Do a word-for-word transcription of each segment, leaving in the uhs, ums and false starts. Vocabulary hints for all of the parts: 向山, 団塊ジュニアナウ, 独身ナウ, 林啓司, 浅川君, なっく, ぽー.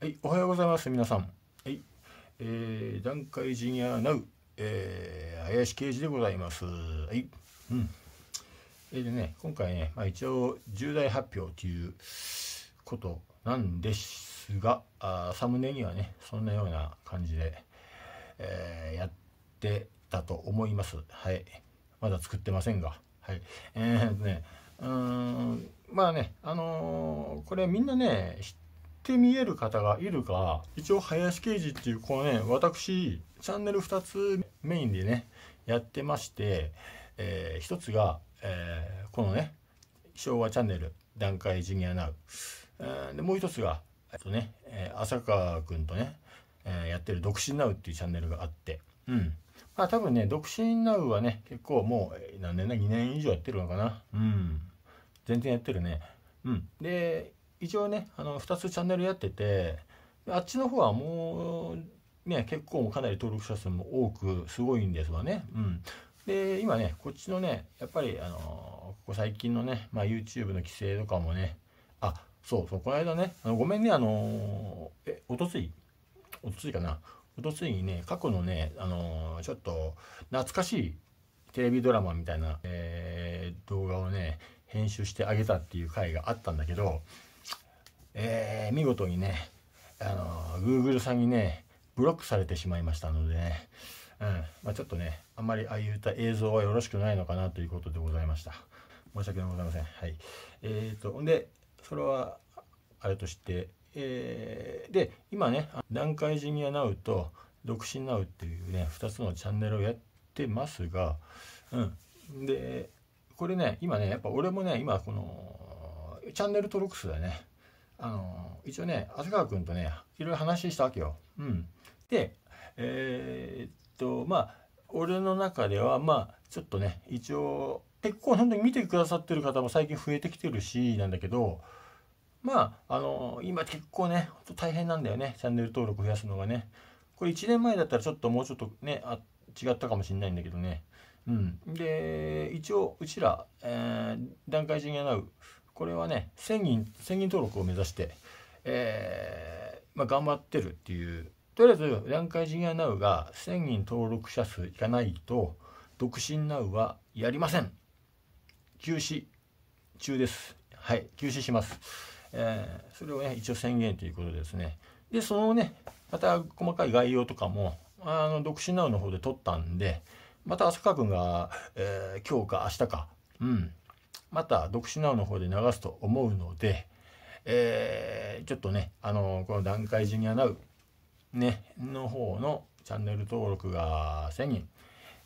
はい、おはようございます皆さん。はい、えー、団塊ジュニアナウ、えー、林啓司でございます。はい、うん。えー、でね、今回ね、まあ一応重大発表ということなんですが、あサムネにはね、そんなような感じで、えー、やってたと思います。はい、まだ作ってませんが、はい、えーね、うーん、まあね、あのー、これみんなね。って見える方がいるか、一応林啓司っていうこのね、私チャンネルふたつメインでねやってまして、えー、ひとつが、えー、このね昭和チャンネル団塊ジュニアナウ、えー、でもうひとつがあとね、えー、浅川君とね、えー、やってる独身ナウっていうチャンネルがあって、うん、まあ多分ね独身ナウはね結構もう何年だにねん以上やってるのかな、うん、全然やってるね、うん、で一応ねあのふたつチャンネルやってて、あっちの方はもうね結構かなり登録者数も多くすごいんですわね、うん、で今ねこっちのねやっぱりあのー、ここ最近のね、まあ、YouTube の規制とかもね、あそうそうこの間ねあのごめんねあのー、えおとついおとついかなおとついにね過去のねあのー、ちょっと懐かしいテレビドラマみたいな、えー、動画をね編集してあげたっていう回があったんだけど、えー、見事にね、あのー、Google さんにねブロックされてしまいましたのでね、うんまあ、ちょっとねあんまりああいう映像はよろしくないのかなということでございました。申し訳ございません。はい、えーとほんでそれはあれとして、えー、で今ね団塊ジュニアナウと独身ナウっていうねふたつのチャンネルをやってますが、うん、でこれね今ねやっぱ俺もね今このチャンネル登録数だねあの一応ね浅川君とねいろいろ話したわけよ。うん、でえー、っとまあ俺の中ではまあちょっとね一応結構本当に見てくださってる方も最近増えてきてるしなんだけど、まああの今結構ねほんと大変なんだよねチャンネル登録増やすのがね。これいちねんまえだったらちょっともうちょっとねあ違ったかもしれないんだけどね。うん、で一応うちら、えー、団塊ジュニアナウこれはねせんにんせんにん登録を目指して、えーまあ、頑張ってるっていう、とりあえず団塊ジュニアナウがせんにん登録者数いかないと独身ナウはやりません、休止中です。はい、休止します、えー、それをね一応宣言ということですね。でそのねまた細かい概要とかもあの独身ナウの方で撮ったんで、また浅川君が、えー、今日か明日かうんまた独身ナウの方で流すと思うので、えー、ちょっとねあのこの団塊ジュニアナウねの方のチャンネル登録がせんにん、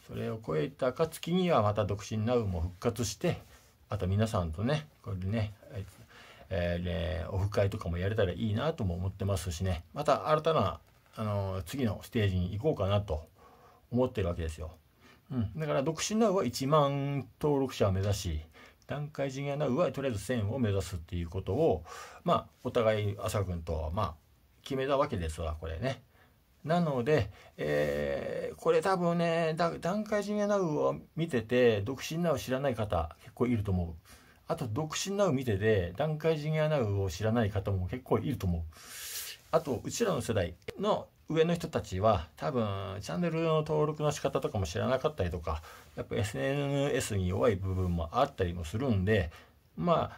それを超えた暁にはまた独身ナウも復活して、あと皆さんとねこれでね、えー、ねオフ会とかもやれたらいいなとも思ってますしね、また新たなあの次のステージに行こうかなと思ってるわけですよ。うん、だから独身ナウはいちまん登録者を目指し、団塊ジュニアナウはとりあえずせんを目指すっていうことを、まあお互い浅川君とまあ決めたわけですわこれね。なので、えー、これ多分ね団塊ジュニアナウを見てて独身ナウ知らない方結構いると思う。あと独身ナウ見てて団塊ジュニアナウを知らない方も結構いると思う。あとうちらの世代の上の人たちは多分チャンネルの登録の仕方とかも知らなかったりとか、やっぱ エスエヌエス に弱い部分もあったりもするんで、ま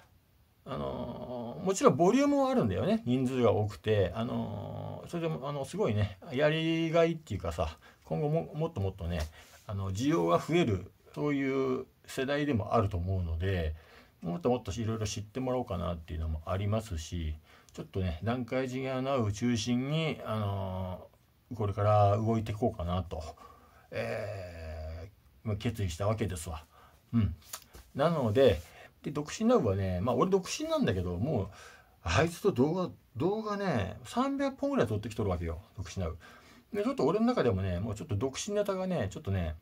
ああのー、もちろんボリュームはあるんだよね、人数が多くて、あのー、それでもあのすごいねやりがいっていうかさ、今後ももっともっとねあの需要が増えるそういう世代でもあると思うので、もっともっといろいろ知ってもらおうかなっていうのもありますし。ちょっとね団塊ジュニアナウ中心に、あのー、これから動いていこうかなと、えー、決意したわけですわ。うん、なの で, で独身ナウはね、まあ俺独身なんだけど、もうあいつと動画動画ねさんびゃっぽんぐらい撮ってきとるわけよ独身ナウで。ちょっと俺の中でもねもうちょっと独身ネタがねちょっとね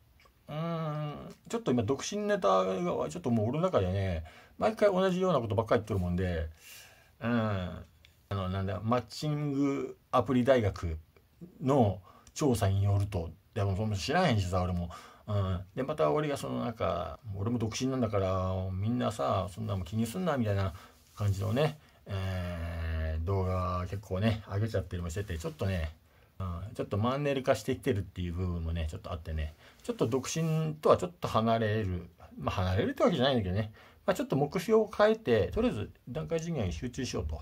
うーんちょっと今独身ネタがちょっともう俺の中でね毎回同じようなことばっかり言っとるもんで、うん。あのなんだマッチングアプリ大学の調査によると、でもその知らへんしさ俺も、うん、でまた俺がそのなんか俺も独身なんだからみんなさそんなも気にすんなみたいな感じのね、え動画結構ね上げちゃったりもしてて、ちょっとね、うん、ちょっとマンネリ化してきてるっていう部分もねちょっとあってね、ちょっと独身とはちょっと離れる、まあ離れるってわけじゃないんだけどね、まあ、ちょっと目標を変えてとりあえず団塊ジュニアに集中しようと。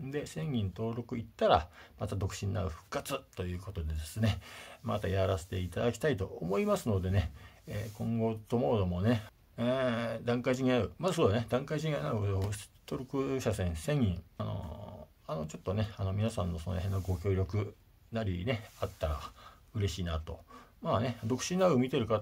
うん、でせんにん登録いったらまた独身なう復活ということでですね、またやらせていただきたいと思いますのでね、えー、今後ともどもね、えー、団塊ジュニアウまず、あ、そうだね、団塊ジュニアウ登録者数せんにん、あのー、あのちょっとねあの皆さんのその辺のご協力なりねあったら嬉しいなと。まあね、独身ナウ見てる方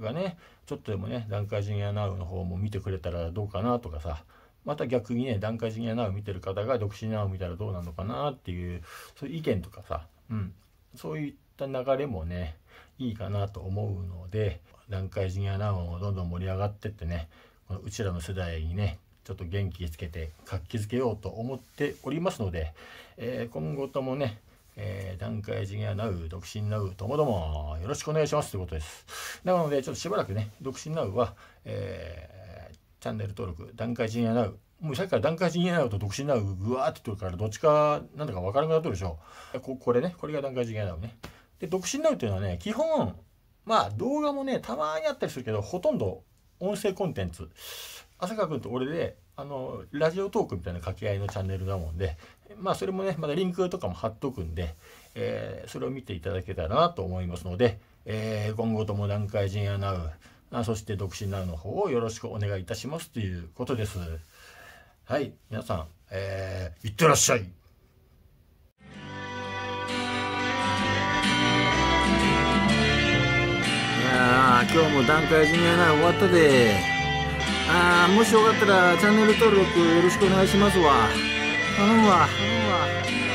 がねちょっとでもね団塊ジュニアナウの方も見てくれたらどうかなとかさ、また逆にね、団塊ジュニアナウ見てる方が独身ナウ見たらどうなのかなっていう、そういう意見とかさ、うん、そういった流れもね、いいかなと思うので、団塊ジュニアナウもどんどん盛り上がってってね、このうちらの世代にね、ちょっと元気つけて、活気づけようと思っておりますので、えー、今後ともね、えー、団塊ジュニアナウ、独身ナウともどもよろしくお願いしますということです。なので、ちょっとしばらくね、独身ナウは、えーチャンネル登録、団塊ジュニアナウ。もうさっきから団塊ジュニアナウと独身ナウぐわーってとるから、どっちかなんだか分からなくなってるでしょ。こ、これね、これが団塊ジュニアナウね。で、独身ナウっていうのはね、基本、まあ動画もね、たまにあったりするけど、ほとんど音声コンテンツ。朝香君と俺で、あの、ラジオトークみたいな掛け合いのチャンネルだもんで、まあそれもね、まだリンクとかも貼っとくんで、えー、それを見ていただけたらなと思いますので、えー、今後とも団塊ジュニアナウ。あそして独身ナウの方をよろしくお願いいたしますということです。はい、皆さん、えー、いってらっしゃい。いやー、今日も団塊ジュニアナウ終わったで。あー、もしよかったらチャンネル登録よろしくお願いしますわ。頼むわ。頼むわ。